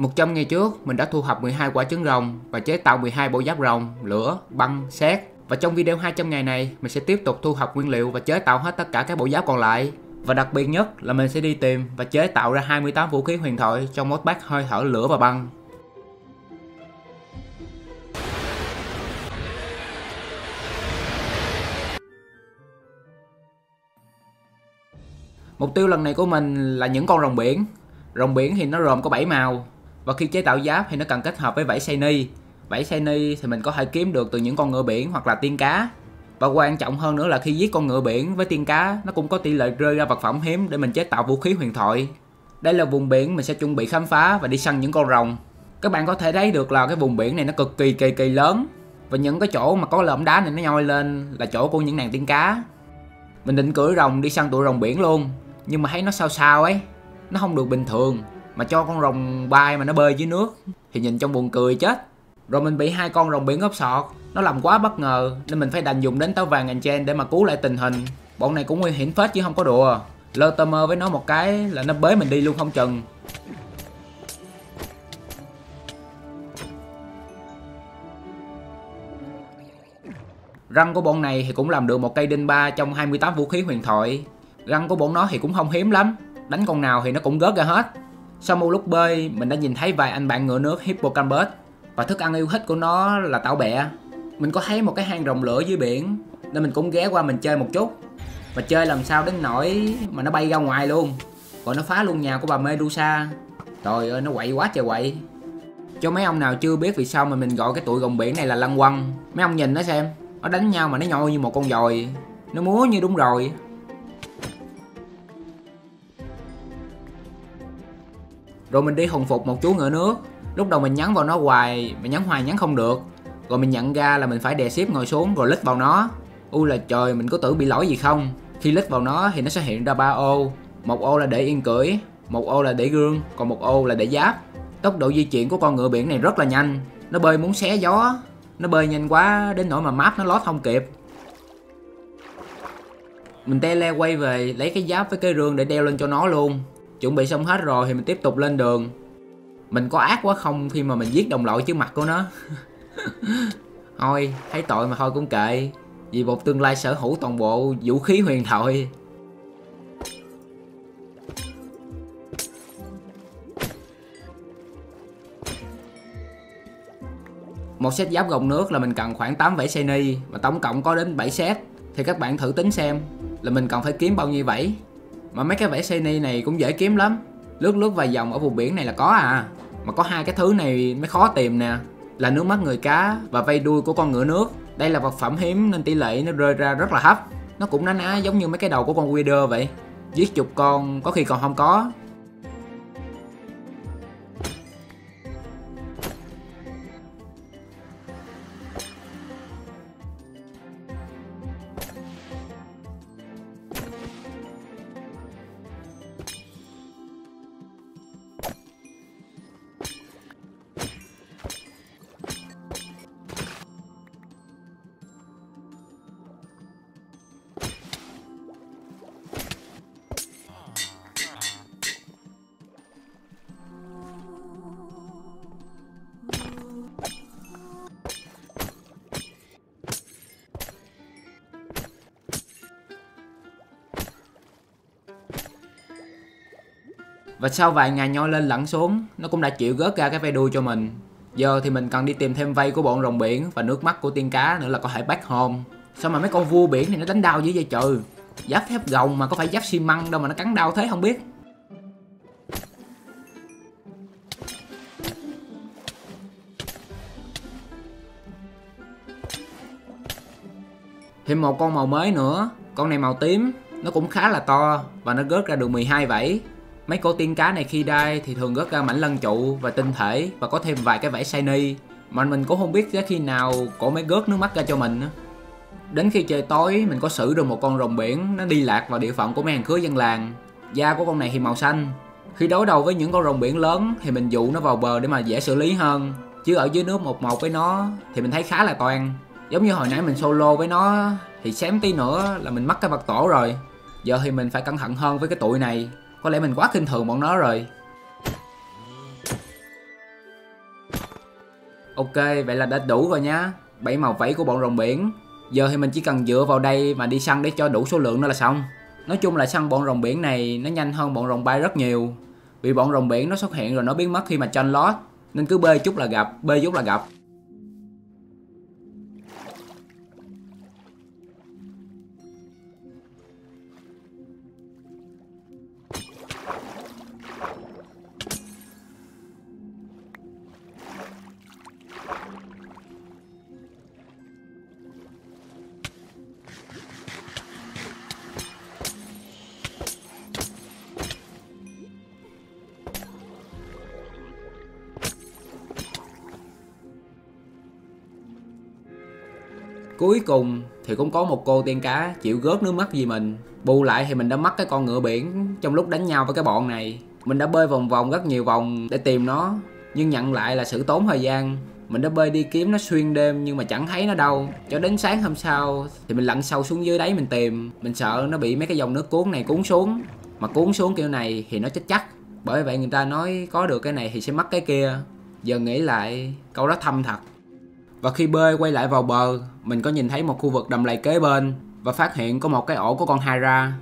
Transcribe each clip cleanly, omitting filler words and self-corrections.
100 ngày trước, mình đã thu thập 12 quả trứng rồng và chế tạo 12 bộ giáp rồng, lửa, băng, sét. Và trong video 200 ngày này, mình sẽ tiếp tục thu thập nguyên liệu và chế tạo hết tất cả các bộ giáp còn lại. Và đặc biệt nhất là mình sẽ đi tìm và chế tạo ra 28 vũ khí huyền thoại trong một bát hơi thở lửa và băng. Mục tiêu lần này của mình là những con rồng biển. Rồng biển thì nó gồm có 7 màu. Và khi chế tạo giáp thì nó cần kết hợp với vảy shiny. Vảy shiny thì mình có thể kiếm được từ những con ngựa biển hoặc là tiên cá. Và quan trọng hơn nữa là khi giết con ngựa biển với tiên cá, nó cũng có tỷ lệ rơi ra vật phẩm hiếm để mình chế tạo vũ khí huyền thoại. Đây là vùng biển mình sẽ chuẩn bị khám phá và đi săn những con rồng. Các bạn có thể thấy được là cái vùng biển này nó cực kỳ lớn. Và những cái chỗ mà có lởm đá này nó nhoi lên là chỗ của những nàng tiên cá. Mình định cưỡi rồng đi săn tụi rồng biển luôn, nhưng mà thấy nó sao ấy. Nó không được bình thường. Mà cho con rồng bay mà nó bơi dưới nước thì nhìn trong buồn cười chết. Rồi mình bị 2 con rồng biển ốp sọt. Nó làm quá bất ngờ nên mình phải đành dùng đến táo vàng enchant để mà cứu lại tình hình. Bọn này cũng nguy hiểm phết chứ không có đùa. Lơ tơ mơ với nó một cái là nó bế mình đi luôn không chừng. Răng của bọn này thì cũng làm được một cây đinh 3 trong 28 vũ khí huyền thoại. Răng của bọn nó thì cũng không hiếm lắm, đánh con nào thì nó cũng gớt ra hết. Sau một lúc bơi, mình đã nhìn thấy vài anh bạn ngựa nước Hippocampus. Và thức ăn yêu thích của nó là tảo bẹ. Mình có thấy một cái hang rồng lửa dưới biển nên mình cũng ghé qua mình chơi một chút. Và chơi làm sao đến nỗi mà nó bay ra ngoài luôn. Rồi nó phá luôn nhà của bà Medusa. Trời ơi, nó quậy quá trời quậy. Cho mấy ông nào chưa biết vì sao mà mình gọi cái tụi rồng biển này là lăng quăng. Mấy ông nhìn nó xem, nó đánh nhau mà nó nhoi như một con dòi. Nó múa như đúng rồi. Rồi mình đi hùng phục một chú ngựa nước. Lúc đầu mình nhắn vào nó hoài, mình nhắn không được. Rồi mình nhận ra là mình phải đè xếp ngồi xuống rồi lít vào nó. Ui là trời, mình có tưởng bị lỗi gì không. Khi lít vào nó thì nó sẽ hiện ra 3 ô. Một ô là để yên cưỡi, một ô là để gương, còn một ô là để giáp. Tốc độ di chuyển của con ngựa biển này rất là nhanh. Nó bơi muốn xé gió. Nó bơi nhanh quá đến nỗi mà map nó lót không kịp. Mình tele quay về lấy cái giáp với cái rương để đeo lên cho nó luôn. Chuẩn bị xong hết rồi thì mình tiếp tục lên đường. Mình có ác quá không khi mà mình giết đồng loại trước mặt của nó. Thôi, thấy tội mà thôi cũng kệ. Vì một tương lai sở hữu toàn bộ vũ khí huyền thoại. Một set giáp gồng nước là mình cần khoảng 8 vảy shiny. Và tổng cộng có đến 7 set. Thì các bạn thử tính xem là mình cần phải kiếm bao nhiêu vảy. Mà mấy cái vảy shiny này cũng dễ kiếm lắm. Lướt vài vòng ở vùng biển này là có à. Mà có 2 cái thứ này mới khó tìm nè. Là nước mắt người cá và vây đuôi của con ngựa nước. Đây là vật phẩm hiếm nên tỷ lệ nó rơi ra rất là thấp. Nó cũng ná ná giống như mấy cái đầu của con Wither vậy. Giết chục con có khi còn không có. Và sau vài ngày nhoi lên lặn xuống, nó cũng đã chịu gớt ra cái vây đuôi cho mình. Giờ thì mình cần đi tìm thêm vây của bọn rồng biển và nước mắt của tiên cá nữa là có thể back home. Sao mà mấy con vua biển này nó đánh đau dữ vậy trời. Giáp thép gồng mà có phải giáp xi măng đâu mà nó cắn đau thế không biết. Thêm một con màu mới nữa, con này màu tím, nó cũng khá là to và nó gớt ra được 12 vảy. Mấy cô tiên cá này khi đai thì thường gớt ra mảnh lân trụ và tinh thể và có thêm vài cái vảy shiny. Mà mình cũng không biết tới khi nào cổ mới gớt nước mắt ra cho mình. Đến khi trời tối mình có xử được một con rồng biển nó đi lạc vào địa phận của mấy hàng khứa dân làng. Da của con này thì màu xanh. Khi đối đầu với những con rồng biển lớn thì mình dụ nó vào bờ để mà dễ xử lý hơn. Chứ ở dưới nước một với nó thì mình thấy khá là toan. Giống như hồi nãy mình solo với nó thì xém tí nữa là mình mắc cái vật tổ rồi. Giờ thì mình phải cẩn thận hơn với cái tụi này. Có lẽ mình quá khinh thường bọn nó rồi. Ok, vậy là đã đủ rồi nhá, 7 màu vẫy của bọn rồng biển. Giờ thì mình chỉ cần dựa vào đây mà đi săn để cho đủ số lượng nữa là xong. Nói chung là săn bọn rồng biển này nó nhanh hơn bọn rồng bay rất nhiều. Vì bọn rồng biển nó xuất hiện rồi nó biến mất khi mà chanh lót, nên cứ bê chút là gặp, bê chút là gặp. Cuối cùng thì cũng có một cô tiên cá chịu gớt nước mắt vì mình. Bù lại thì mình đã mất cái con ngựa biển trong lúc đánh nhau với cái bọn này. Mình đã bơi vòng vòng rất nhiều vòng để tìm nó, nhưng nhận lại là sự tốn thời gian. Mình đã bơi đi kiếm nó xuyên đêm nhưng mà chẳng thấy nó đâu. Cho đến sáng hôm sau thì mình lặn sâu xuống dưới đáy mình tìm. Mình sợ nó bị mấy cái dòng nước cuốn này cuốn xuống. Mà cuốn xuống kiểu này thì nó chết chắc. Bởi vậy người ta nói có được cái này thì sẽ mất cái kia. Giờ nghĩ lại câu đó thâm thật. Và khi bơi quay lại vào bờ, mình có nhìn thấy một khu vực đầm lầy kế bên và phát hiện có một cái ổ của con Hydra.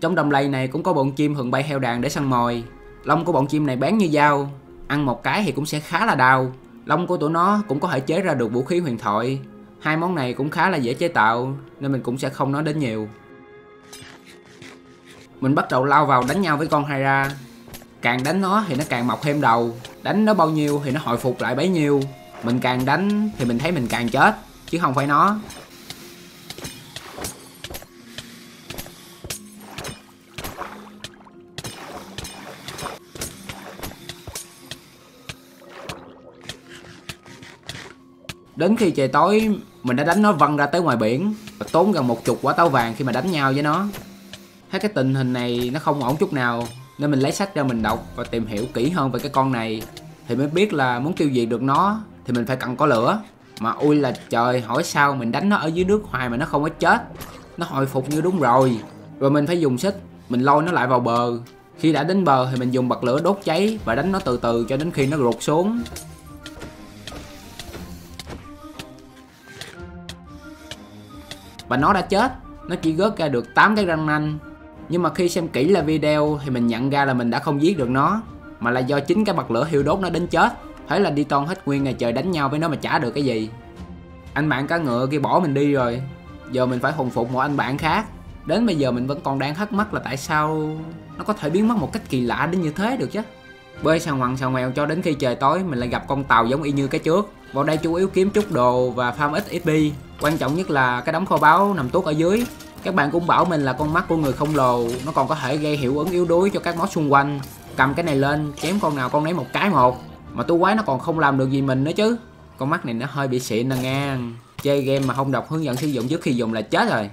Trong đầm lầy này cũng có bọn chim thường bay theo đàn để săn mồi. Lông của bọn chim này bén như dao, ăn một cái thì cũng sẽ khá là đau. Lông của tụi nó cũng có thể chế ra được vũ khí huyền thoại. Hai món này cũng khá là dễ chế tạo nên mình cũng sẽ không nói đến nhiều. Mình bắt đầu lao vào đánh nhau với con Hydra. Càng đánh nó thì nó càng mọc thêm đầu, đánh nó bao nhiêu thì nó hồi phục lại bấy nhiêu. Mình càng đánh thì mình thấy mình càng chết, chứ không phải nó. Đến khi trời tối, mình đã đánh nó văng ra tới ngoài biển và tốn gần 10 quả táo vàng khi mà đánh nhau với nó. Thấy cái tình hình này nó không ổn chút nào, nên mình lấy sách ra mình đọc và tìm hiểu kỹ hơn về cái con này. Thì mới biết là muốn tiêu diệt được nó thì mình phải cần có lửa. Mà ui là trời, hỏi sao mình đánh nó ở dưới nước hoài mà nó không có chết. Nó hồi phục như đúng rồi. Rồi mình phải dùng xích, mình lôi nó lại vào bờ. Khi đã đến bờ thì mình dùng bật lửa đốt cháy và đánh nó từ từ cho đến khi nó rụt xuống. Và nó đã chết, nó chỉ gớt ra được 8 cái răng nanh. Nhưng mà khi xem kỹ lại video thì mình nhận ra là mình đã không giết được nó, mà là do chính cái bật lửa thiêu đốt nó đến chết. Thế là đi ton hết nguyên ngày trời đánh nhau với nó mà chả được cái gì. Anh bạn cá ngựa kia bỏ mình đi rồi. Giờ mình phải hùng phục một anh bạn khác. Đến bây giờ mình vẫn còn đang thắc mắc là tại sao nó có thể biến mất một cách kỳ lạ đến như thế được chứ. Bơi xà ngoằn xà ngoèo cho đến khi trời tối, mình lại gặp con tàu giống y như cái trước. Vào đây chủ yếu kiếm chút đồ và farm ít XP. Quan trọng nhất là cái đống kho báu nằm tuốt ở dưới. Các bạn cũng bảo mình là con mắt của người khổng lồ, nó còn có thể gây hiệu ứng yếu đuối cho các món xung quanh. Cầm cái này lên chém con nào con nấy một cái một. Mà tôi quái nó còn không làm được gì mình nữa chứ. Con mắt này nó hơi bị xịn nè nha. Chơi game mà không đọc hướng dẫn sử dụng trước khi dùng là chết rồi.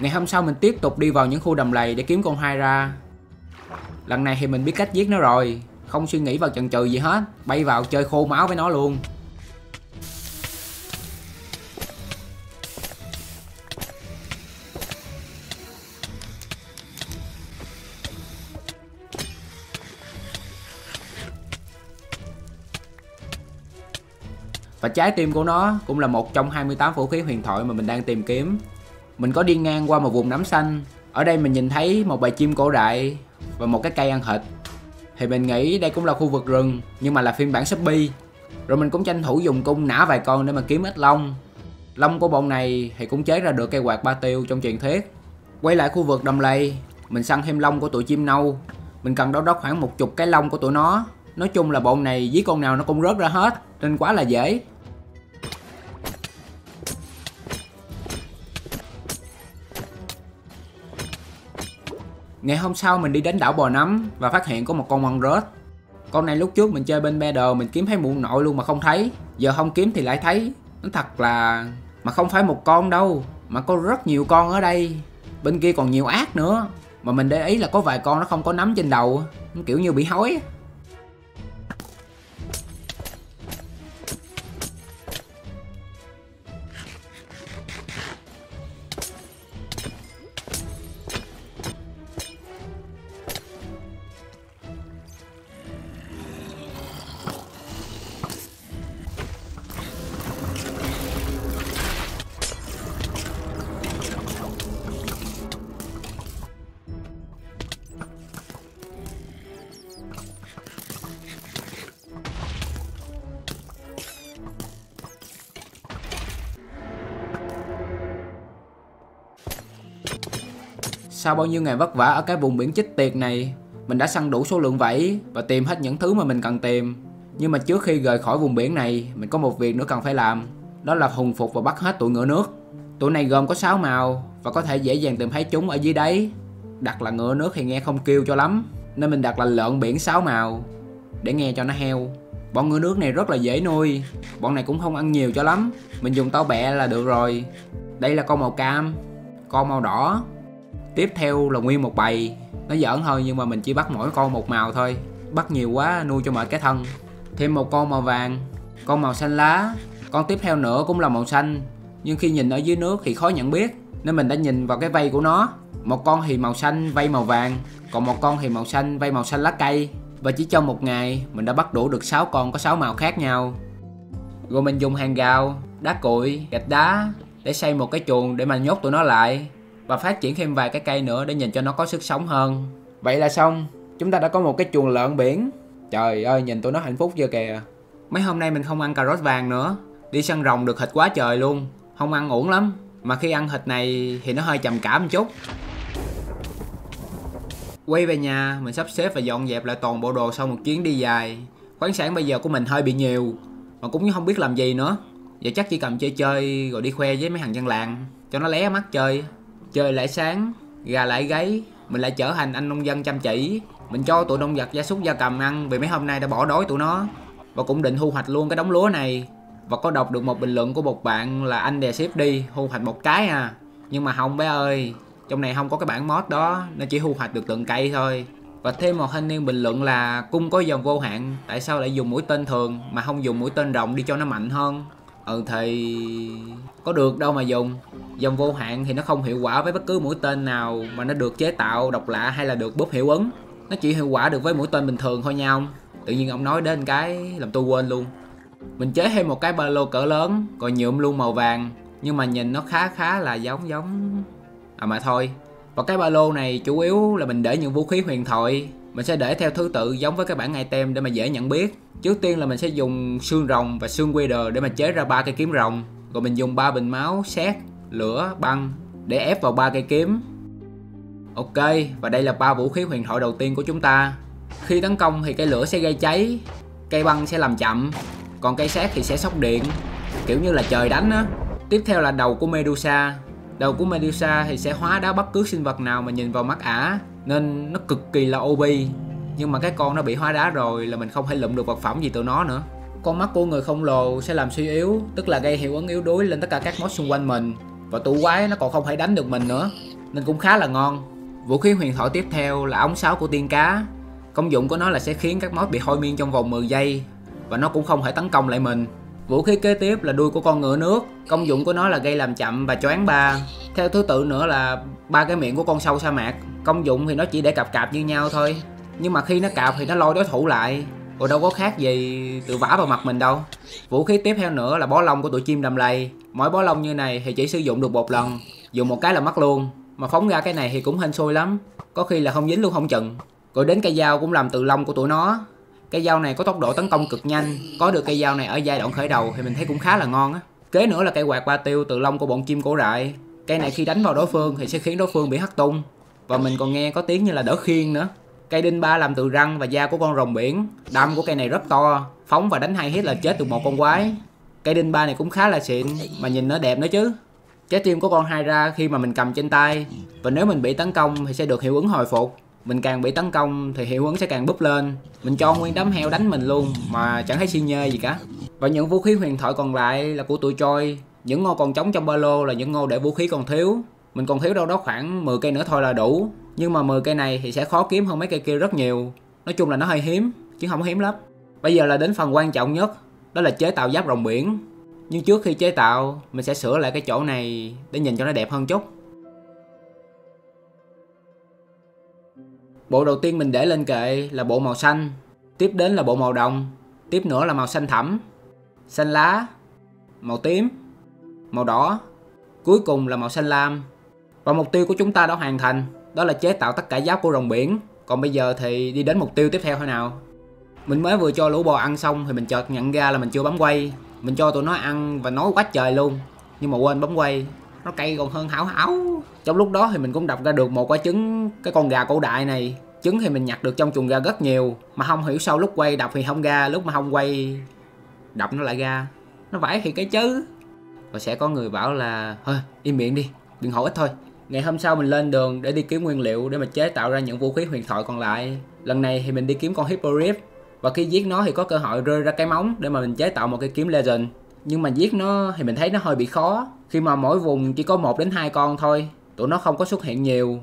Ngày hôm sau mình tiếp tục đi vào những khu đầm lầy để kiếm con Hydra. Lần này thì mình biết cách giết nó rồi, không suy nghĩ vào chần chừ gì hết, bay vào chơi khô máu với nó luôn. Và trái tim của nó cũng là một trong 28 vũ khí huyền thoại mà mình đang tìm kiếm. Mình có đi ngang qua một vùng nấm xanh. Ở đây mình nhìn thấy một bầy chim cổ đại và một cái cây ăn thịt. Thì mình nghĩ đây cũng là khu vực rừng, nhưng mà là phiên bản Shopee. Rồi mình cũng tranh thủ dùng cung nã vài con để mà kiếm ít lông. Lông của bọn này thì cũng chế ra được cây quạt ba tiêu trong truyền thuyết. Quay lại khu vực đầm lầy, mình săn thêm lông của tụi chim nâu. Mình cần đâu đó khoảng 10 cái lông của tụi nó. Nói chung là bọn này với con nào nó cũng rớt ra hết, nên quá là dễ. Ngày hôm sau mình đi đến đảo Bò Nấm và phát hiện có một con măng rớt. Con này lúc trước mình chơi bên Medal mình kiếm thấy muộn nội luôn mà không thấy, giờ không kiếm thì lại thấy. Nó thật là... mà không phải một con đâu, mà có rất nhiều con ở đây. Bên kia còn nhiều ác nữa. Mà mình để ý là có vài con nó không có nấm trên đầu, kiểu như bị hói. Sau bao nhiêu ngày vất vả ở cái vùng biển chết tiệt này, mình đã săn đủ số lượng vẫy và tìm hết những thứ mà mình cần tìm. Nhưng mà trước khi rời khỏi vùng biển này, mình có một việc nữa cần phải làm. Đó là hùng phục và bắt hết tụi ngựa nước. Tụi này gồm có 6 màu và có thể dễ dàng tìm thấy chúng ở dưới đáy. Đặt là ngựa nước thì nghe không kêu cho lắm, nên mình đặt là lợn biển 6 màu để nghe cho nó heo. Bọn ngựa nước này rất là dễ nuôi, bọn này cũng không ăn nhiều cho lắm. Mình dùng táo bẹ là được rồi. Đây là con màu cam, con màu đỏ. Tiếp theo là nguyên một bầy. Nó giỡn thôi nhưng mà mình chỉ bắt mỗi con một màu thôi, bắt nhiều quá nuôi cho mệt cái thân. Thêm một con màu vàng, con màu xanh lá. Con tiếp theo nữa cũng là màu xanh, nhưng khi nhìn ở dưới nước thì khó nhận biết, nên mình đã nhìn vào cái vây của nó. Một con thì màu xanh vây màu vàng, còn một con thì màu xanh vây màu xanh lá cây. Và chỉ trong một ngày mình đã bắt đủ được 6 con có 6 màu khác nhau. Rồi mình dùng hàng rào, đá cuội, gạch đá để xây một cái chuồng để mà nhốt tụi nó lại. Và phát triển thêm vài cái cây nữa để nhìn cho nó có sức sống hơn. Vậy là xong, chúng ta đã có một cái chuồng lợn biển. Trời ơi, nhìn tụi nó hạnh phúc chưa kìa. Mấy hôm nay mình không ăn cà rốt vàng nữa, đi săn rồng được thịt quá trời luôn, không ăn uổng lắm. Mà khi ăn thịt này thì nó hơi trầm cảm một chút. Quay về nhà, mình sắp xếp và dọn dẹp lại toàn bộ đồ sau một chuyến đi dài. Khoáng sản bây giờ của mình hơi bị nhiều, mà cũng không biết làm gì nữa. Giờ chắc chỉ cầm chơi chơi rồi đi khoe với mấy thằng dân làng cho nó lé mắt chơi. Trời lại sáng, gà lại gáy, mình lại trở thành anh nông dân chăm chỉ. Mình cho tụi động vật gia súc gia cầm ăn vì mấy hôm nay đã bỏ đói tụi nó. Và cũng định thu hoạch luôn cái đống lúa này. Và có đọc được một bình luận của một bạn là anh đè ship đi, thu hoạch một cái à. Nhưng mà không bé ơi, trong này không có cái bản mod đó, nó chỉ thu hoạch được từng cây thôi. Và thêm một thanh niên bình luận là cung có dòng vô hạn, tại sao lại dùng mũi tên thường mà không dùng mũi tên rồng đi cho nó mạnh hơn. Ừ thì... có được đâu mà dùng. Dòng vô hạn thì nó không hiệu quả với bất cứ mũi tên nào mà nó được chế tạo độc lạ hay là được búp hiệu ứng. Nó chỉ hiệu quả được với mũi tên bình thường thôi nha ông. Tự nhiên ông nói đến cái làm tôi quên luôn. Mình chế thêm một cái ba lô cỡ lớn, rồi nhuộm luôn màu vàng. Nhưng mà nhìn nó khá là giống à mà thôi. Và cái ba lô này chủ yếu là mình để những vũ khí huyền thoại. Mình sẽ để theo thứ tự giống với cái bảng item để mà dễ nhận biết. Trước tiên là mình sẽ dùng xương rồng và xương Wither để mà chế ra 3 cây kiếm rồng. Rồi mình dùng 3 bình máu, sét, lửa, băng để ép vào 3 cây kiếm. Ok, và đây là 3 vũ khí huyền thoại đầu tiên của chúng ta. Khi tấn công thì cây lửa sẽ gây cháy, cây băng sẽ làm chậm, còn cây sét thì sẽ sóc điện, kiểu như là trời đánh á. Tiếp theo là đầu của Medusa. Đầu của Medusa thì sẽ hóa đá bất cứ sinh vật nào mà nhìn vào mắt ả, nên nó cực kỳ là OP. Nhưng mà cái con nó bị hóa đá rồi là mình không thể lụm được vật phẩm gì từ nó nữa. Con mắt của người khổng lồ sẽ làm suy yếu, tức là gây hiệu ứng yếu đuối lên tất cả các món xung quanh mình. Và tụ quái nó còn không thể đánh được mình nữa, nên cũng khá là ngon. Vũ khí huyền thoại tiếp theo là ống sáo của tiên cá. Công dụng của nó là sẽ khiến các món bị thôi miên trong vòng 10 giây. Và nó cũng không thể tấn công lại mình. Vũ khí kế tiếp là đuôi của con ngựa nước. Công dụng của nó là gây làm chậm và choáng ba. Theo thứ tự nữa là ba cái miệng của con sâu sa mạc. Công dụng thì nó chỉ để cạp như nhau thôi, nhưng mà khi nó cạp thì nó lôi đối thủ lại, rồi đâu có khác gì tự vả vào mặt mình đâu. Vũ khí tiếp theo nữa là bó lông của tụi chim đầm lầy. Mỗi bó lông như này thì chỉ sử dụng được một lần, dùng một cái là mất luôn. Mà phóng ra cái này thì cũng hên xui lắm, có khi là không dính luôn không chừng. Rồi đến cây dao cũng làm từ lông của tụi nó. Cây dao này có tốc độ tấn công cực nhanh. Có được cây dao này ở giai đoạn khởi đầu thì mình thấy cũng khá là ngon á. Kế nữa là cây quạt ba tiêu từ lông của bọn chim cổ đại. Cây này khi đánh vào đối phương thì sẽ khiến đối phương bị hất tung. Và mình còn nghe có tiếng như là đỡ khiên nữa. Cây đinh ba làm từ răng và da của con rồng biển. Đâm của cây này rất to, phóng và đánh 2 hit là chết được một con quái. Cây đinh ba này cũng khá là xịn, mà nhìn nó đẹp nữa chứ. Trái tim của con Hydra khi mà mình cầm trên tay, và nếu mình bị tấn công thì sẽ được hiệu ứng hồi phục. mình càng bị tấn công thì hiệu ứng sẽ càng búp lên. Mình cho nguyên đám heo đánh mình luôn mà chẳng thấy xi nhê gì cả. Và những vũ khí huyền thoại còn lại là của tụi Trôi. Những ngô còn trống trong ba lô là những ngô để vũ khí còn thiếu. Mình còn thiếu đâu đó khoảng 10 cây nữa thôi là đủ. Nhưng mà 10 cây này thì sẽ khó kiếm hơn mấy cây kia rất nhiều. Nói chung là nó hơi hiếm, chứ không hiếm lắm. Bây giờ là đến phần quan trọng nhất, đó là chế tạo giáp rồng biển. Nhưng trước khi chế tạo, mình sẽ sửa lại cái chỗ này để nhìn cho nó đẹp hơn chút. Bộ đầu tiên mình để lên kệ là bộ màu xanh. Tiếp đến là bộ màu đồng. Tiếp nữa là màu xanh thẳm, xanh lá, màu tím, màu đỏ. Cuối cùng là màu xanh lam. Và mục tiêu của chúng ta đã hoàn thành, đó là chế tạo tất cả giáp của rồng biển. Còn bây giờ thì đi đến mục tiêu tiếp theo thôi nào. Mình mới vừa cho lũ bò ăn xong thì mình chợt nhận ra là mình chưa bấm quay. Mình cho tụi nó ăn và nói quá trời luôn, nhưng mà quên bấm quay. Nó cay còn hơn hảo hảo. Trong lúc đó thì mình cũng đập ra được một quả trứng, cái con gà cổ đại này. Trứng thì mình nhặt được trong chuồng gà rất nhiều, mà không hiểu sao lúc quay đập thì không ra, lúc mà không quay đập nó lại ra. Nó vãi thì cái chứ. Và sẽ có người bảo là thôi im miệng đi, đừng hỏi ít thôi. Ngày hôm sau mình lên đường để đi kiếm nguyên liệu để mà chế tạo ra những vũ khí huyền thoại còn lại. Lần này thì mình đi kiếm con Hippogryph. Và khi giết nó thì có cơ hội rơi ra cái móng để mà mình chế tạo một cái kiếm Legend. Nhưng mà giết nó thì mình thấy nó hơi bị khó, khi mà mỗi vùng chỉ có 1 đến 2 con thôi. Tụi nó không có xuất hiện nhiều,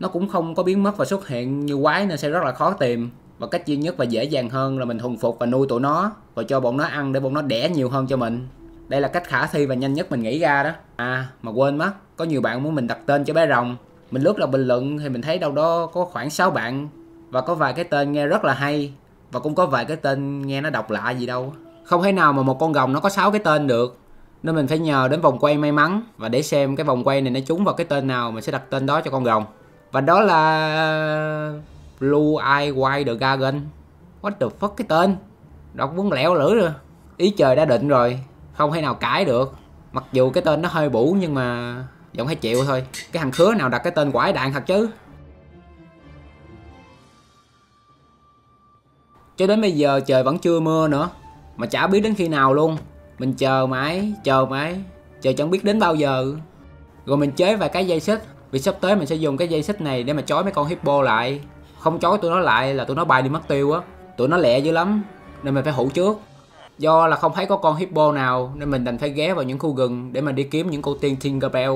nó cũng không có biến mất và xuất hiện như quái nên sẽ rất là khó tìm. Và cách duy nhất và dễ dàng hơn là mình thuần phục và nuôi tụi nó, và cho bọn nó ăn để bọn nó đẻ nhiều hơn cho mình. Đây là cách khả thi và nhanh nhất mình nghĩ ra đó. À mà quên mất, có nhiều bạn muốn mình đặt tên cho bé rồng. Mình lướt là bình luận thì mình thấy đâu đó có khoảng 6 bạn. Và có vài cái tên nghe rất là hay, và cũng có vài cái tên nghe nó độc lạ gì đâu. Không thể nào mà một con rồng nó có 6 cái tên được, nên mình phải nhờ đến vòng quay may mắn. Và để xem cái vòng quay này nó trúng vào cái tên nào, mình sẽ đặt tên đó cho con rồng. Và đó là Blue Eye White the Gargan. What the fuck, cái tên đọc muốn lẹo lưỡi rồi. Ý trời đã định rồi, không thể nào cãi được. Mặc dù cái tên nó hơi bủ nhưng mà vẫn phải chịu thôi. Cái thằng khứa nào đặt cái tên quái đạn thật chứ. Cho đến bây giờ trời vẫn chưa mưa nữa, mà chả biết đến khi nào luôn. Mình chờ mãi, chờ chẳng biết đến bao giờ. Rồi mình chế vài cái dây xích, vì sắp tới mình sẽ dùng cái dây xích này để mà trói mấy con hippo lại. Không trói tụi nó lại là tụi nó bay đi mất tiêu á. Tụi nó lẹ dữ lắm, nên mình phải hụ trước. Do là không thấy có con hippo nào nên mình đành phải ghé vào những khu rừng để mà đi kiếm những cô tiên Tinkerbell.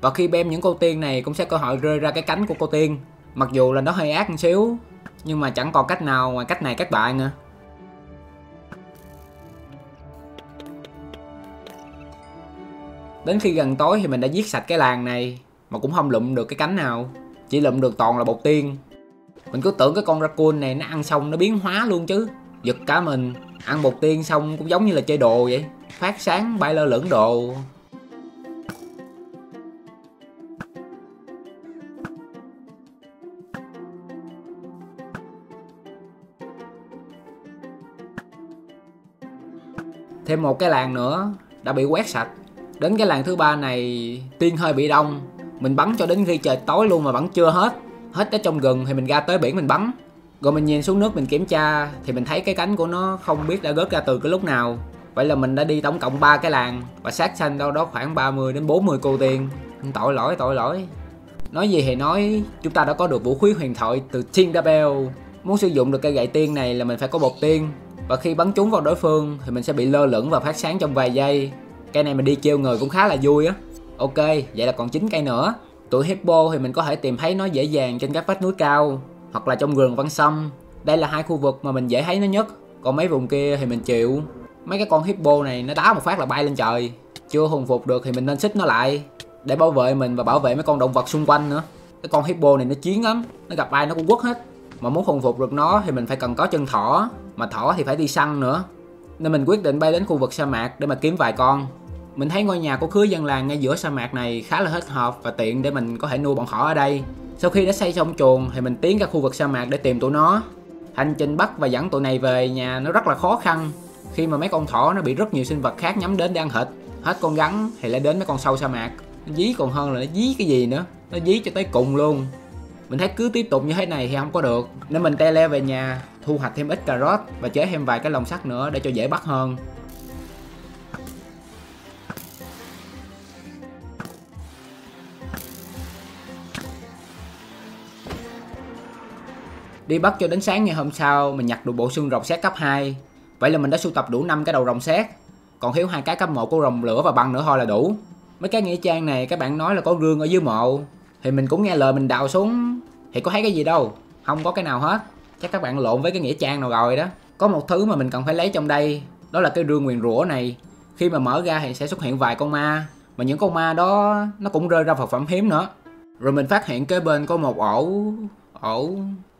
Và khi bem những cô tiên này cũng sẽ cơ hội rơi ra cái cánh của cô tiên. Mặc dù là nó hơi ác một xíu, nhưng mà chẳng còn cách nào ngoài cách này các bạn à. Đến khi gần tối thì mình đã giết sạch cái làng này, mà cũng không lụm được cái cánh nào, chỉ lụm được toàn là bột tiên. Mình cứ tưởng cái con raccoon này nó ăn xong nó biến hóa luôn chứ. Giật cả mình, ăn bột tiên xong cũng giống như là chơi đồ vậy, phát sáng bay lơ lửng đồ. Thêm một cái làng nữa đã bị quét sạch. Đến cái làng thứ ba này tiên hơi bị đông. Mình bắn cho đến khi trời tối luôn mà vẫn chưa hết. Hết ở trong rừng thì mình ra tới biển mình bắn. Rồi mình nhìn xuống nước mình kiểm tra thì mình thấy cái cánh của nó không biết đã rớt ra từ cái lúc nào. Vậy là mình đã đi tổng cộng 3 cái làng và sát sanh đâu đó khoảng 30 đến 40 cô tiên. Tội lỗi. Nói gì thì nói, chúng ta đã có được vũ khí huyền thoại từ Tinkerbell. Muốn sử dụng được cây gậy tiên này là mình phải có bột tiên. Và khi bắn trúng vào đối phương thì mình sẽ bị lơ lửng và phát sáng trong vài giây. Cây này mình đi trêu người cũng khá là vui á. Ok, vậy là còn 9 cây nữa. Tụi hippo thì mình có thể tìm thấy nó dễ dàng trên các vách núi cao, hoặc là trong rừng ven sông. Đây là hai khu vực mà mình dễ thấy nó nhất. Còn mấy vùng kia thì mình chịu. Mấy cái con hippo này nó đá một phát là bay lên trời. Chưa hùng phục được thì mình nên xích nó lại, để bảo vệ mình và bảo vệ mấy con động vật xung quanh nữa. Cái con hippo này nó chiến lắm, nó gặp ai nó cũng quất hết. Mà muốn hùng phục được nó thì mình phải cần có chân thỏ, mà thỏ thì phải đi săn nữa. Nên mình quyết định bay đến khu vực sa mạc để mà kiếm vài con. Mình thấy ngôi nhà của khứa dân làng ngay giữa sa mạc này khá là hết hợp và tiện để mình có thể nuôi bọn thỏ ở đây. Sau khi đã xây xong chuồng thì mình tiến ra khu vực sa mạc để tìm tụi nó. Hành trình bắt và dẫn tụi này về nhà nó rất là khó khăn, khi mà mấy con thỏ nó bị rất nhiều sinh vật khác nhắm đến để ăn thịt. Hết con rắn thì lại đến mấy con sâu sa mạc. Nó dí còn hơn là nó dí cái gì nữa, nó dí cho tới cùng luôn. Mình thấy cứ tiếp tục như thế này thì không có được, nên mình te le về nhà, thu hoạch thêm ít cà rốt và chế thêm vài cái lồng sắt nữa để cho dễ bắt hơn. Đi bắt cho đến sáng ngày hôm sau mình nhặt được bộ xương rồng sét cấp 2. Vậy là mình đã sưu tập đủ 5 cái đầu rồng sét, còn thiếu 2 cái cấp 1 của rồng lửa và băng nữa thôi là đủ. Mấy cái nghĩa trang này các bạn nói là có rương ở dưới mộ, thì mình cũng nghe lời mình đào xuống thì có thấy cái gì đâu, không có cái nào hết. Chắc các bạn lộn với cái nghĩa trang nào rồi đó. Có một thứ mà mình cần phải lấy trong đây, đó là cái rương nguyền rủa này. Khi mà mở ra thì sẽ xuất hiện vài con ma, mà những con ma đó nó cũng rơi ra vật phẩm hiếm nữa. Rồi mình phát hiện kế bên có một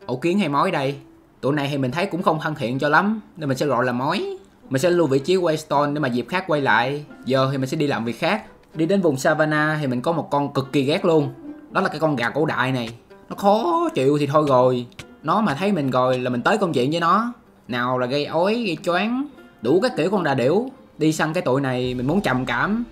ổ kiến hay mối đây. Tụi này thì mình thấy cũng không thân thiện cho lắm, nên mình sẽ gọi là mối. Mình sẽ lưu vị trí quay stone để mà dịp khác quay lại. Giờ thì mình sẽ đi làm việc khác. Đi đến vùng Savannah thì mình có một con cực kỳ ghét luôn, đó là cái con gà cổ đại này. Nó khó chịu thì thôi rồi, nó mà thấy mình rồi là mình tới công chuyện với nó. Nào là gây ói, gây choáng, đủ các kiểu con đà điểu. Đi săn cái tụi này mình muốn trầm cảm.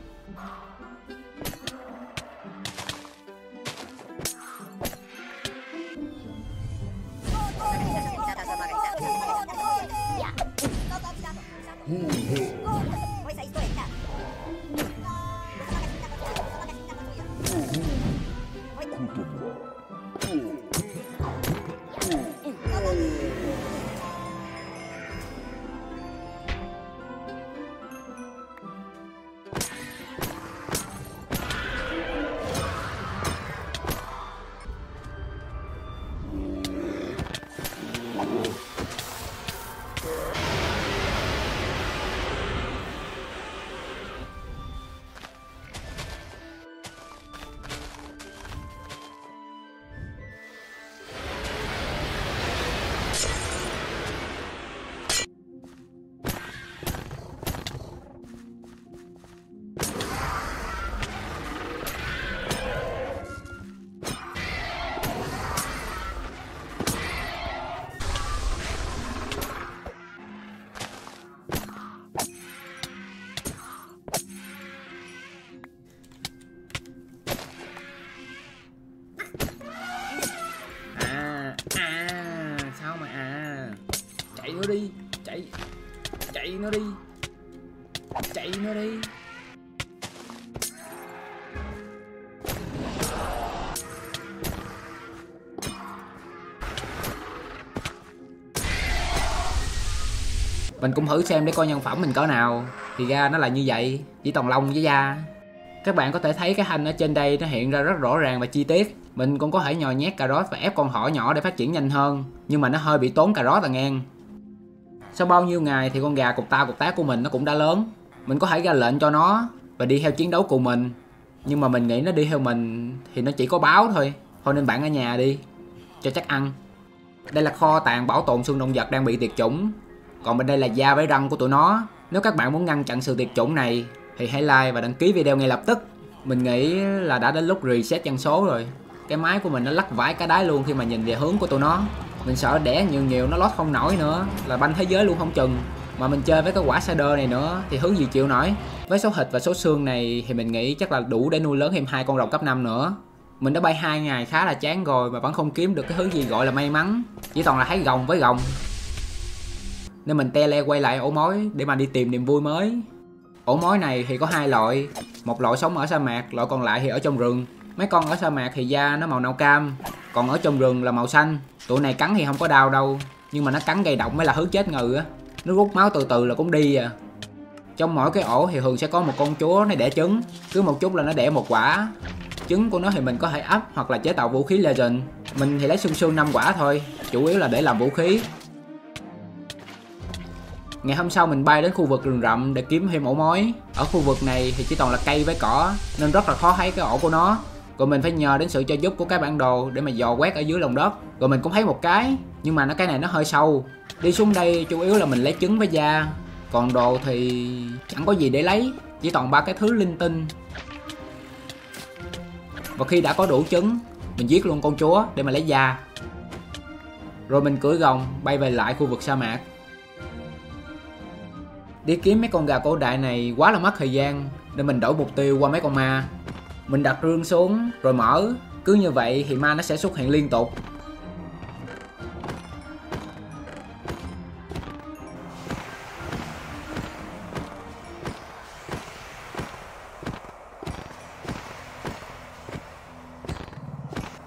Chạy nó đi. Mình cũng thử xem để coi nhân phẩm mình cỡ nào, thì ra nó là như vậy, chỉ toàn lông với da. Các bạn có thể thấy cái hình ở trên đây nó hiện ra rất rõ ràng và chi tiết. Mình cũng có thể nhồi nhét cà rốt và ép con thỏ nhỏ để phát triển nhanh hơn, nhưng mà nó hơi bị tốn cà rốt à ngang. Sau bao nhiêu ngày thì con gà cục tá của mình nó cũng đã lớn. Mình có thể ra lệnh cho nó và đi theo chiến đấu cùng mình, nhưng mà mình nghĩ nó đi theo mình thì nó chỉ có báo thôi. Thôi nên bạn ở nhà đi cho chắc ăn. Đây là kho tàng bảo tồn xương động vật đang bị tuyệt chủng. Còn bên đây là da với răng của tụi nó. Nếu các bạn muốn ngăn chặn sự tuyệt chủng này thì hãy like và đăng ký video ngay lập tức. Mình nghĩ là đã đến lúc reset dân số rồi. Cái máy của mình nó lắc vãi cái đáy luôn khi mà nhìn về hướng của tụi nó. Mình sợ đẻ nhiều nó lót không nổi nữa là banh thế giới luôn không chừng. Mà mình chơi với cái quả shader này nữa thì hướng gì chịu nổi. Với số thịt và số xương này thì mình nghĩ chắc là đủ để nuôi lớn thêm 2 con rồng cấp 5 nữa. Mình đã bay 2 ngày khá là chán rồi mà vẫn không kiếm được cái hướng gì gọi là may mắn, chỉ toàn là thấy rồng với rồng. Nên mình tele quay lại ổ mối để mà đi tìm niềm vui mới. Ổ mối này thì có 2 loại, một loại sống ở sa mạc, loại còn lại thì ở trong rừng. Mấy con ở sa mạc thì da nó màu nâu cam, còn ở trong rừng là màu xanh. Tụi này cắn thì không có đau đâu, nhưng mà nó cắn gây động mới là thứ chết ngừ á. Nó rút máu từ từ là cũng đi à. Trong mỗi cái ổ thì thường sẽ có một con chúa nó đẻ trứng, cứ một chút là nó đẻ một quả. Trứng của nó thì mình có thể ấp hoặc là chế tạo vũ khí legend. Mình thì lấy xương 5 quả thôi, chủ yếu là để làm vũ khí. Ngày hôm sau mình bay đến khu vực rừng rậm để kiếm thêm ổ mối. Ở khu vực này thì chỉ toàn là cây với cỏ, nên rất là khó thấy cái ổ của nó. Rồi mình phải nhờ đến sự trợ giúp của cái bản đồ để mà dò quét ở dưới lòng đất. Rồi mình cũng thấy một cái, nhưng mà cái này nó hơi sâu. Đi xuống đây chủ yếu là mình lấy trứng với da, còn đồ thì chẳng có gì để lấy, chỉ toàn 3 cái thứ linh tinh. Và khi đã có đủ trứng, mình giết luôn con chúa để mà lấy da. Rồi mình cưỡi rồng bay về lại khu vực sa mạc. Đi kiếm mấy con gà cổ đại này quá là mất thời gian, nên mình đổi mục tiêu qua mấy con ma. Mình đặt rương xuống rồi mở, cứ như vậy thì ma nó sẽ xuất hiện liên tục.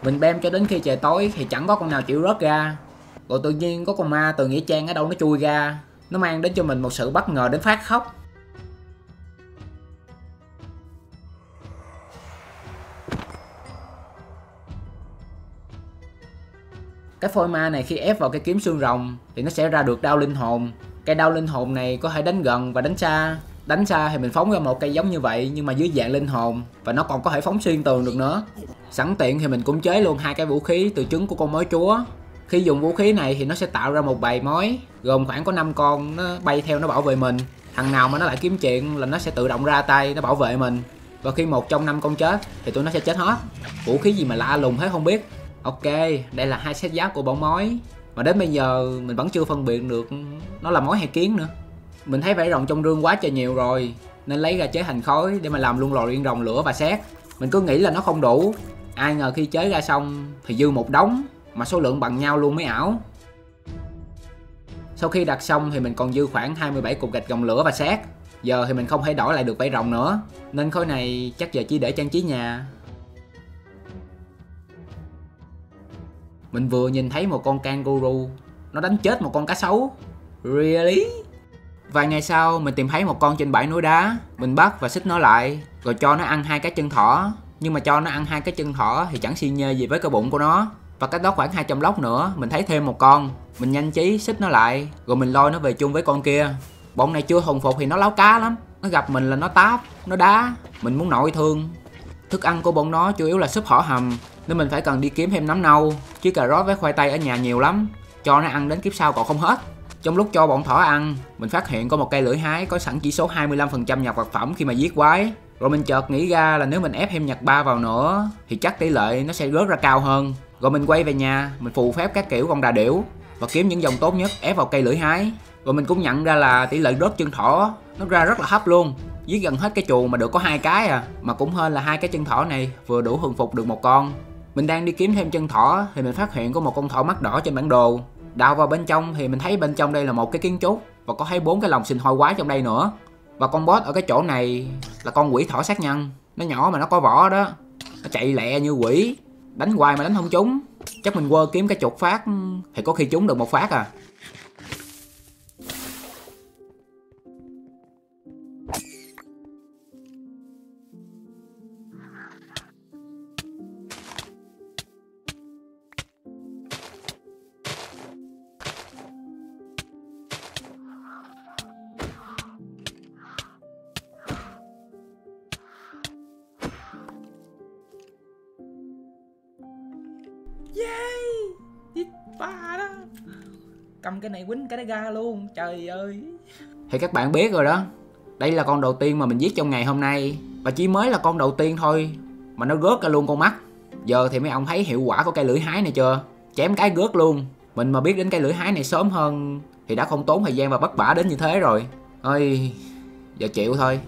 Mình bem cho đến khi trời tối thì chẳng có con nào chịu rớt ra. Rồi tự nhiên có con ma từ nghĩa trang ở đâu nó chui ra, nó mang đến cho mình một sự bất ngờ đến phát khóc. Cái phôi ma này khi ép vào cái kiếm xương rồng thì nó sẽ ra được đao linh hồn. Cây đao linh hồn này có thể đánh gần và đánh xa. Đánh xa thì mình phóng ra một cây giống như vậy nhưng mà dưới dạng linh hồn, và nó còn có thể phóng xuyên tường được nữa. Sẵn tiện thì mình cũng chế luôn hai cái vũ khí từ trứng của con mối chúa. Khi dùng vũ khí này thì nó sẽ tạo ra một bầy mối, gồm khoảng có 5 con, nó bay theo nó bảo vệ mình. Thằng nào mà nó lại kiếm chuyện là nó sẽ tự động ra tay nó bảo vệ mình. Và khi một trong 5 con chết thì tụi nó sẽ chết hết. Vũ khí gì mà lạ lùng thế không biết. Ok, đây là hai set giáp của bọn mối. Mà đến bây giờ mình vẫn chưa phân biệt được nó là mối hay kiến nữa. Mình thấy vảy rồng trong rương quá trời nhiều rồi, nên lấy ra chế thành khối để mà làm luôn lò luyện rồng lửa và sét. Mình cứ nghĩ là nó không đủ, ai ngờ khi chế ra xong thì dư một đống, mà số lượng bằng nhau luôn mới ảo. Sau khi đặt xong thì mình còn dư khoảng 27 cục gạch rồng lửa và sét. Giờ thì mình không thể đổi lại được vảy rồng nữa, nên khối này chắc giờ chỉ để trang trí nhà. Mình vừa nhìn thấy một con kangaroo, nó đánh chết một con cá sấu. Really? Vài ngày sau mình tìm thấy một con trên bãi núi đá, mình bắt và xích nó lại, rồi cho nó ăn hai cái chân thỏ. Nhưng mà cho nó ăn hai cái chân thỏ thì chẳng xi nhê gì với cái bụng của nó. Và cách đó khoảng 200 lốc nữa mình thấy thêm một con, mình nhanh trí xích nó lại, rồi mình lôi nó về chung với con kia. Bọn này chưa hùng phục thì nó láo cá lắm, nó gặp mình là nó táp, nó đá, mình muốn nội thương. Thức ăn của bọn nó chủ yếu là súp hỏ hầm, nên mình phải cần đi kiếm thêm nấm nâu, chứ cà rốt với khoai tây ở nhà nhiều lắm, cho nó ăn đến kiếp sau còn không hết. Trong lúc cho bọn thỏ ăn, mình phát hiện có một cây lưỡi hái có sẵn chỉ số 25% nhặt vật phẩm khi mà giết quái. Rồi mình chợt nghĩ ra là nếu mình ép thêm nhặt 3 vào nữa thì chắc tỷ lệ nó sẽ rớt ra cao hơn. Rồi mình quay về nhà, mình phù phép các kiểu con đà điểu và kiếm những dòng tốt nhất ép vào cây lưỡi hái. Rồi mình cũng nhận ra là tỷ lệ rớt chân thỏ nó ra rất là thấp luôn, giết gần hết cái chuồng mà được có 2 cái à. Mà cũng hên là hai cái chân thỏ này vừa đủ hưởng phục được một con. Mình đang đi kiếm thêm chân thỏ thì mình phát hiện có một con thỏ mắt đỏ trên bản đồ. Đào vào bên trong thì mình thấy bên trong đây là một cái kiến trúc, và có thấy 4 cái lồng sinh hôi quái trong đây nữa. Và con boss ở cái chỗ này là con quỷ thỏ sát nhân, nó nhỏ mà nó có vỏ đó, nó chạy lẹ như quỷ, đánh hoài mà đánh không trúng. Chắc mình quơ kiếm cái chuột phát thì có khi trúng được một phát à. Cầm cái này quýnh cái ga luôn, trời ơi. Thì các bạn biết rồi đó, đây là con đầu tiên mà mình giết trong ngày hôm nay, và chỉ mới là con đầu tiên thôi mà nó rớt ra luôn con mắt. Giờ thì mấy ông thấy hiệu quả của cây lưỡi hái này chưa? Chém cái rớt luôn. Mình mà biết đến cây lưỡi hái này sớm hơn thì đã không tốn thời gian và vất vả đến như thế rồi. Ơi, giờ chịu thôi.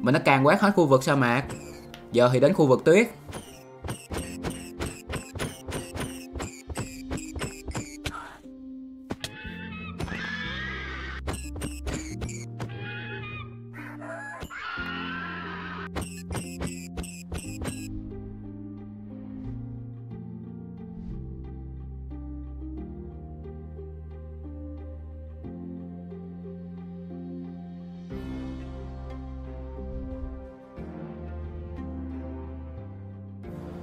Mình đã càng quét hết khu vực sa mạc, giờ thì đến khu vực tuyết.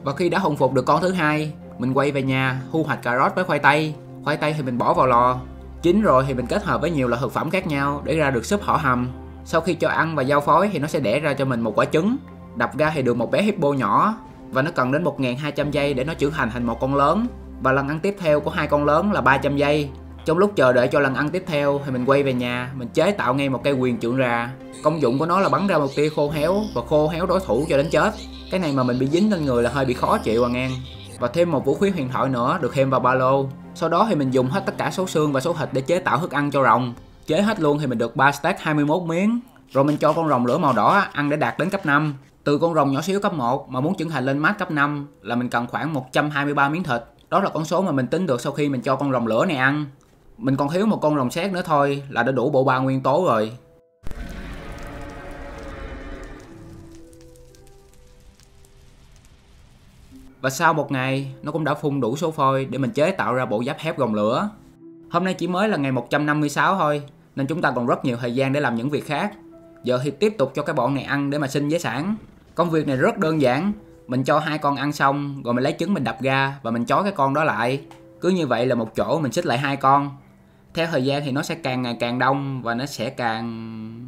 Và khi đã hùng phục được con thứ hai, mình quay về nhà thu hoạch cà rốt với khoai tây. Khoai tây thì mình bỏ vào lò, chín rồi thì mình kết hợp với nhiều loại thực phẩm khác nhau để ra được súp hỏ hầm. Sau khi cho ăn và giao phối thì nó sẽ đẻ ra cho mình một quả trứng. Đập ra thì được một bé hippo nhỏ, và nó cần đến 1200 giây để nó trưởng thành thành một con lớn, và lần ăn tiếp theo của hai con lớn là 300 giây. Trong lúc chờ đợi cho lần ăn tiếp theo thì mình quay về nhà, mình chế tạo ngay một cây quyền trượng rà. Công dụng của nó là bắn ra một tia khô héo và khô héo đối thủ cho đến chết. Cái này mà mình bị dính lên người là hơi bị khó chịu à ngang. Và thêm một vũ khí huyền thoại nữa được thêm vào ba lô. Sau đó thì mình dùng hết tất cả số xương và số thịt để chế tạo thức ăn cho rồng. Chế hết luôn thì mình được 3 stack 21 miếng. Rồi mình cho con rồng lửa màu đỏ ăn để đạt đến cấp 5. Từ con rồng nhỏ xíu cấp 1 mà muốn trưởng thành lên max cấp 5 là mình cần khoảng 123 miếng thịt. Đó là con số mà mình tính được sau khi mình cho con rồng lửa này ăn. Mình còn thiếu một con rồng sét nữa thôi là đã đủ bộ ba nguyên tố rồi. Và sau một ngày, nó cũng đã phun đủ số phôi để mình chế tạo ra bộ giáp thép gồng lửa. Hôm nay chỉ mới là ngày 156 thôi, nên chúng ta còn rất nhiều thời gian để làm những việc khác. Giờ thì tiếp tục cho cái bọn này ăn để mà xin giấy sản. Công việc này rất đơn giản, mình cho hai con ăn xong, rồi mình lấy trứng mình đập ra và mình trói cái con đó lại. Cứ như vậy là một chỗ mình xích lại hai con. Theo thời gian thì nó sẽ càng ngày càng đông và nó sẽ càng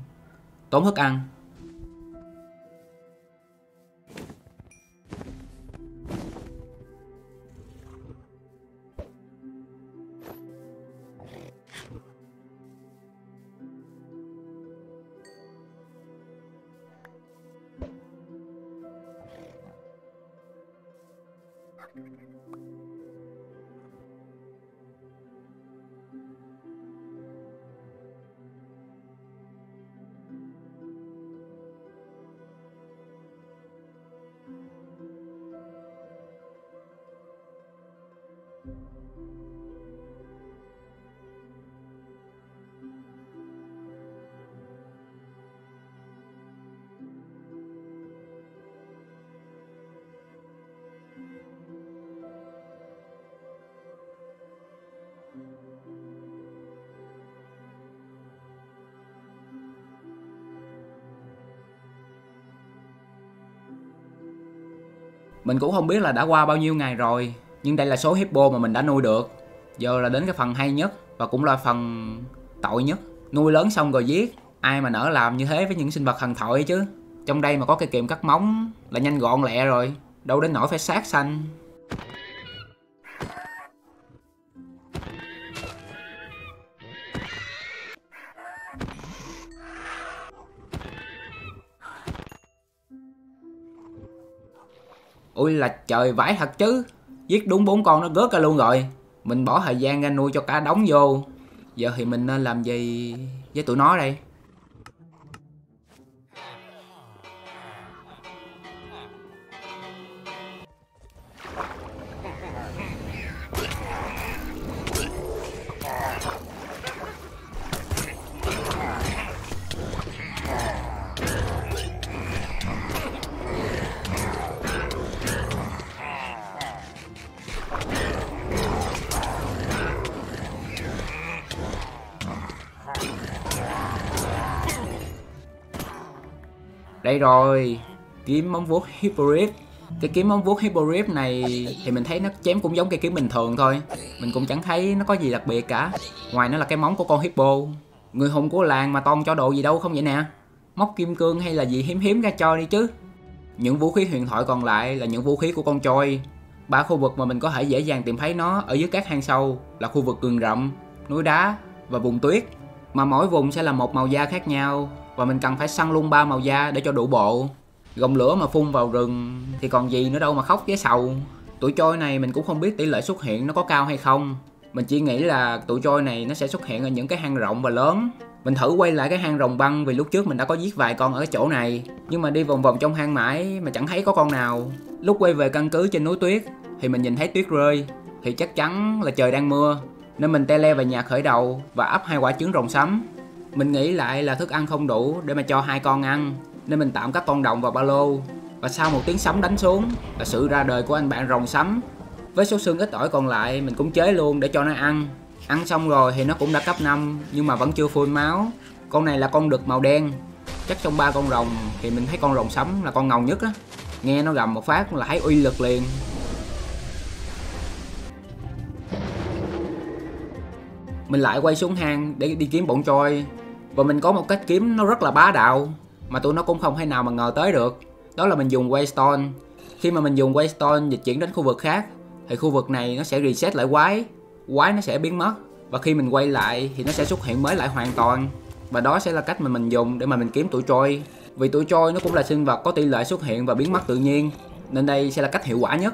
tốn thức ăn. Mình cũng không biết là đã qua bao nhiêu ngày rồi, nhưng đây là số hippo mà mình đã nuôi được. Giờ là đến cái phần hay nhất và cũng là phần tội nhất. Nuôi lớn xong rồi giết, ai mà nỡ làm như thế với những sinh vật thần thoại chứ. Trong đây mà có cây kiềm cắt móng là nhanh gọn lẹ rồi, đâu đến nỗi phải sát sanh. Ôi là trời, vãi thật chứ. Giết đúng 4 con nó rớt ra luôn rồi. Mình bỏ thời gian ra nuôi cho cả đống vô. Giờ thì mình nên làm gì với tụi nó đây? Đây rồi, kiếm móng vuốt Hippogryph. Cái kiếm móng vuốt Hippogryph này thì mình thấy nó chém cũng giống cây kiếm bình thường thôi. Mình cũng chẳng thấy nó có gì đặc biệt cả, ngoài nó là cái móng của con hippo. Người hùng của làng mà toàn cho đồ gì đâu không vậy nè. Móc kim cương hay là gì hiếm hiếm ra cho đi chứ. Những vũ khí huyền thoại còn lại là những vũ khí của con trôi. Ba khu vực mà mình có thể dễ dàng tìm thấy nó ở dưới các hang sâu là khu vực rừng rậm, núi đá và vùng tuyết. Mà mỗi vùng sẽ là một màu da khác nhau, và mình cần phải săn luôn 3 màu da để cho đủ bộ. Gồng lửa mà phun vào rừng thì còn gì nữa đâu mà khóc với sầu. Tụi trôi này mình cũng không biết tỷ lệ xuất hiện nó có cao hay không. Mình chỉ nghĩ là tụi trôi này nó sẽ xuất hiện ở những cái hang rộng và lớn. Mình thử quay lại cái hang rồng băng vì lúc trước mình đã có giết vài con ở chỗ này. Nhưng mà đi vòng vòng trong hang mãi mà chẳng thấy có con nào. Lúc quay về căn cứ trên núi tuyết thì mình nhìn thấy tuyết rơi. Thì chắc chắn là trời đang mưa. Nên mình tele về nhà khởi đầu và ấp 2 quả trứng rồng sấm. Mình nghĩ lại là thức ăn không đủ để mà cho 2 con ăn, nên mình tạm các con đồng vào ba lô. Và sau một tiếng sấm đánh xuống là sự ra đời của anh bạn rồng sấm. Với số xương ít ỏi còn lại mình cũng chế luôn để cho nó ăn. Ăn xong rồi thì nó cũng đã cấp 5 nhưng mà vẫn chưa full máu. Con này là con đực màu đen. Chắc trong 3 con rồng thì mình thấy con rồng sấm là con ngầu nhất á. Nghe nó gầm một phát là thấy uy lực liền. Mình lại quay xuống hang để đi kiếm bọn trôi. Và mình có một cách kiếm nó rất là bá đạo mà tụi nó cũng không thể nào mà ngờ tới được. Đó là mình dùng Waystone. Khi mà mình dùng Waystone dịch chuyển đến khu vực khác thì khu vực này nó sẽ reset lại quái. Quái nó sẽ biến mất. Và khi mình quay lại thì nó sẽ xuất hiện mới lại hoàn toàn. Và đó sẽ là cách mà mình dùng để mà mình kiếm tụi trôi. Vì tụi trôi nó cũng là sinh vật có tỷ lệ xuất hiện và biến mất tự nhiên, nên đây sẽ là cách hiệu quả nhất.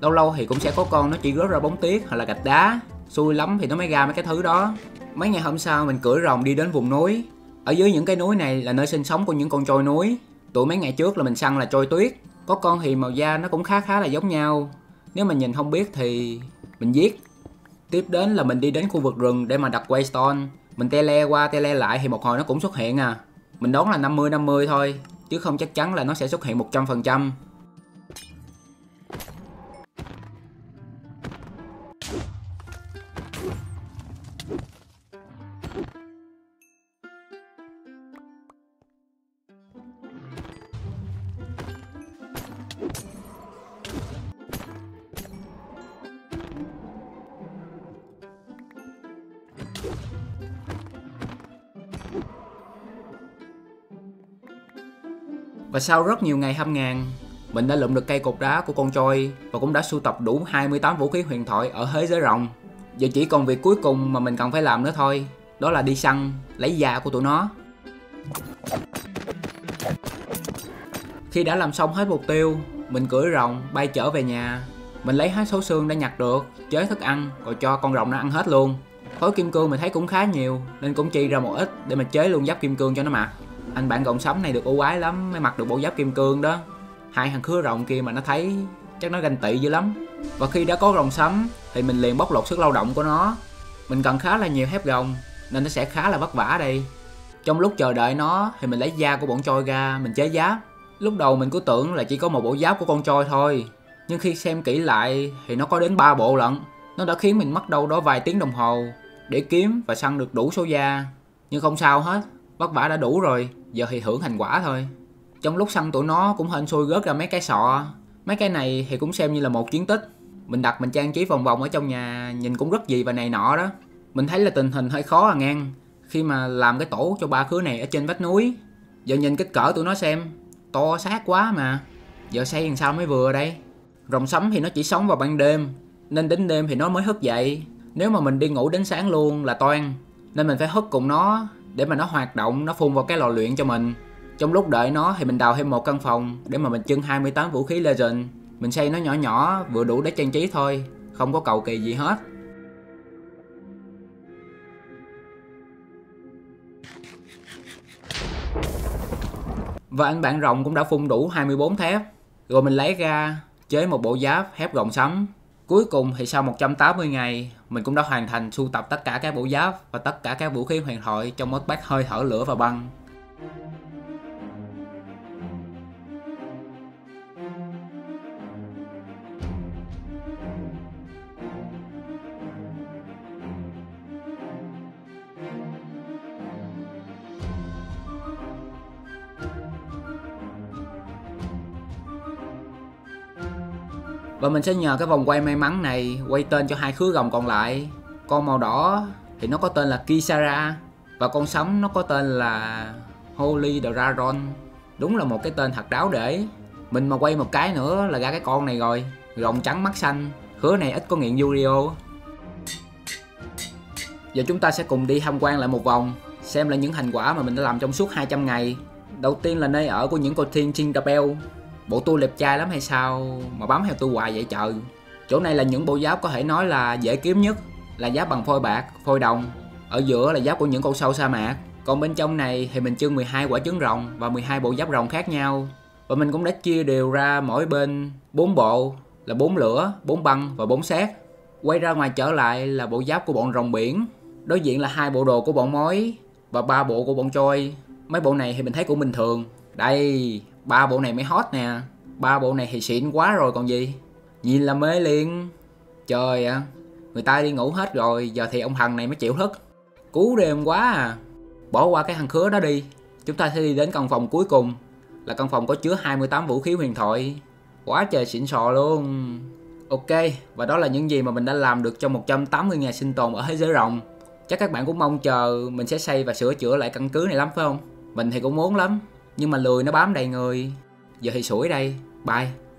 Lâu lâu thì cũng sẽ có con nó chỉ rớt ra bóng tuyết hoặc là gạch đá, xui lắm thì nó mới ra mấy cái thứ đó. Mấy ngày hôm sau mình cưỡi rồng đi đến vùng núi. Ở dưới những cái núi này là nơi sinh sống của những con trôi núi. Tụi mấy ngày trước là mình săn là trôi tuyết. Có con thì màu da nó cũng khá là giống nhau. Nếu mà nhìn không biết thì mình giết. Tiếp đến là mình đi đến khu vực rừng để mà đặt waystone. Mình tele qua tele lại thì một hồi nó cũng xuất hiện à. Mình đoán là 50-50 thôi, chứ không chắc chắn là nó sẽ xuất hiện 100%. Và sau rất nhiều ngày thăm ngàn, mình đã lượm được cây cột đá của con trôi và cũng đã sưu tập đủ 28 vũ khí huyền thoại ở thế giới rồng. Giờ chỉ còn việc cuối cùng mà mình cần phải làm nữa thôi, đó là đi săn, lấy da của tụi nó. Khi đã làm xong hết mục tiêu, mình cưỡi rồng bay trở về nhà. Mình lấy hết số xương đã nhặt được, chế thức ăn rồi cho con rồng nó ăn hết luôn. Khối kim cương mình thấy cũng khá nhiều nên cũng chi ra một ít để mình chế luôn giáp kim cương cho nó mặc. Anh bạn cộng sống này được ưu ái lắm mới mặc được bộ giáp kim cương đó. Hai thằng khứa rồng kia mà nó thấy chắc nó ganh tị dữ lắm. Và khi đã có rồng sấm thì mình liền bóc lột sức lao động của nó. Mình cần khá là nhiều thép rồng nên nó sẽ khá là vất vả đây. Trong lúc chờ đợi nó thì mình lấy da của bọn trôi ra mình chế giáp. Lúc đầu mình cứ tưởng là chỉ có một bộ giáp của con trôi thôi, nhưng khi xem kỹ lại thì nó có đến 3 bộ lận. Nó đã khiến mình mất đâu đó vài tiếng đồng hồ để kiếm và săn được đủ số da. Nhưng không sao hết, vất vả đã đủ rồi, giờ thì hưởng thành quả thôi. Trong lúc săn tụi nó cũng hên xui rớt ra mấy cái sọ. Mấy cái này thì cũng xem như là một chiến tích. Mình đặt mình trang trí vòng vòng ở trong nhà, nhìn cũng rất gì và này nọ đó. Mình thấy là tình hình hơi khó à ngang, khi mà làm cái tổ cho ba khứa này ở trên vách núi. Giờ nhìn kích cỡ tụi nó xem, to xác quá mà. Giờ xây làm sao mới vừa đây. Rồng sấm thì nó chỉ sống vào ban đêm, nên đến đêm thì nó mới thức dậy. Nếu mà mình đi ngủ đến sáng luôn là toan, nên mình phải hất cùng nó để mà nó hoạt động, nó phun vào cái lò luyện cho mình. Trong lúc đợi nó thì mình đào thêm một căn phòng để mà mình trưng 28 vũ khí legend. Mình xây nó nhỏ nhỏ vừa đủ để trang trí thôi, không có cầu kỳ gì hết. Và anh bạn rồng cũng đã phun đủ 24 thép. Rồi mình lấy ra chế một bộ giáp thép rồng sấm. Cuối cùng thì sau 180 ngày, mình cũng đã hoàn thành sưu tập tất cả các bộ giáp và tất cả các vũ khí huyền thoại trong một bát hơi thở lửa và băng. Và mình sẽ nhờ cái vòng quay may mắn này quay tên cho hai khứa rồng còn lại. Con màu đỏ thì nó có tên là Kisara, và con sấm nó có tên là Holy Draron. Đúng là một cái tên thật đáo để. Mình mà quay một cái nữa là ra cái con này rồi, rồng trắng mắt xanh. Khứa này ít có nghiện Yurio. Giờ chúng ta sẽ cùng đi tham quan lại một vòng, xem lại những thành quả mà mình đã làm trong suốt 200 ngày. Đầu tiên là nơi ở của những con thiên Tinkerbell. Bộ tôi đẹp trai lắm hay sao mà bám theo tôi hoài vậy trời. Chỗ này là những bộ giáp có thể nói là dễ kiếm nhất, là giáp bằng phôi bạc, phôi đồng. Ở giữa là giáp của những con sâu sa mạc. Còn bên trong này thì mình trưng 12 quả trứng rồng và 12 bộ giáp rồng khác nhau. Và mình cũng đã chia đều ra mỗi bên 4 bộ, là 4 lửa, 4 băng và 4 sét. Quay ra ngoài trở lại là bộ giáp của bọn rồng biển. Đối diện là 2 bộ đồ của bọn mối và 3 bộ của bọn trôi. Mấy bộ này thì mình thấy cũng bình thường. Đây, 3 bộ này mới hot nè. 3 bộ này thì xịn quá rồi còn gì. Nhìn là mê liền. Trời ạ, người ta đi ngủ hết rồi, giờ thì ông thằng này mới chịu thức. Cú đêm quá à. Bỏ qua cái thằng khứa đó đi. Chúng ta sẽ đi đến căn phòng cuối cùng, là căn phòng có chứa 28 vũ khí huyền thoại. Quá trời xịn sò luôn. Ok, và đó là những gì mà mình đã làm được trong 180 ngày sinh tồn ở thế giới rồng. Chắc các bạn cũng mong chờ mình sẽ xây và sửa chữa lại căn cứ này lắm phải không? Mình thì cũng muốn lắm, nhưng mà lười nó bám đầy người. Giờ thì sủi đây. Bye.